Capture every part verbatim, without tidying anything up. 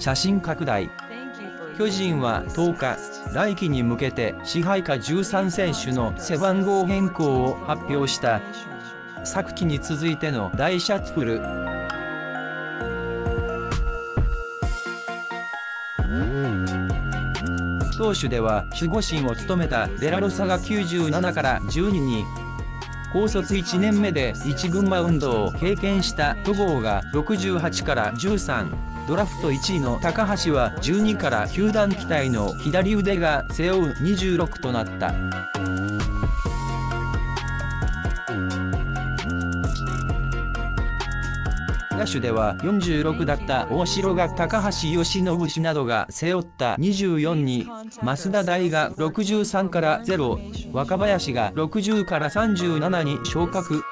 写真拡大。巨人はとおか、来季に向けて支配下じゅうさん選手の背番号変更を発表した。昨季に続いての大シャッフル。投手では守護神を務めたデラロサがきゅうじゅうななからじゅうにに、高卒いちねんめでいちぐんマウンドを経験した戸郷がろくじゅうはちからじゅうさん、ドラフトいちいの高橋はじゅうにから球団期待の左腕が背負うにじゅうろくとなった。野手ではよんじゅうろくだった大城が高橋由伸氏などが背負ったにじゅうよんに、増田大がろくじゅうさんからゼロ、若林がろくじゅうからさんじゅうななに昇格。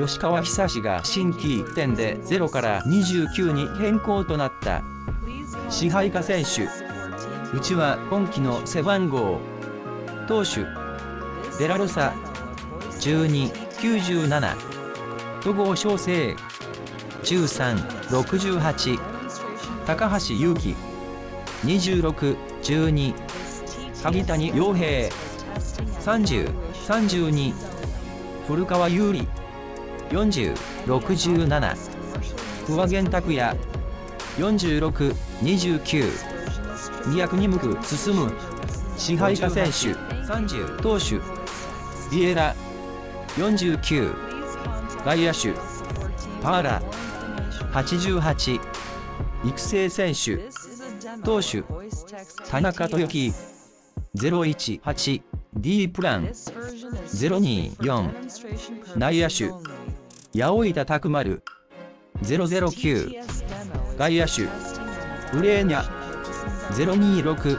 吉川久志が新規いってんでゼロからにじゅうきゅうに変更となった。支配下選手。うちは今季の背番号。投手。デラロサじゅうに、きゅうじゅうなな、戸郷翔征じゅうさん、ろくじゅうはち、高橋優貴にじゅうろく、じゅうに、萩谷陽平さんじゅう、さんじゅうに、古川優里よんじゅう、ろくじゅうなな、桑源拓也よんじゅうろく、にじゅうきゅう、宮國夢空進む支配下選手さんじゅう、投手ビエラよんじゅうきゅう、外野手パーラはちじゅうはち、育成選手投手田中豊樹ゼロいちはち、 D プランゼロによん、内野手八百板拓丸ゼロゼロきゅう、外野手ウレーニャゼロにろく。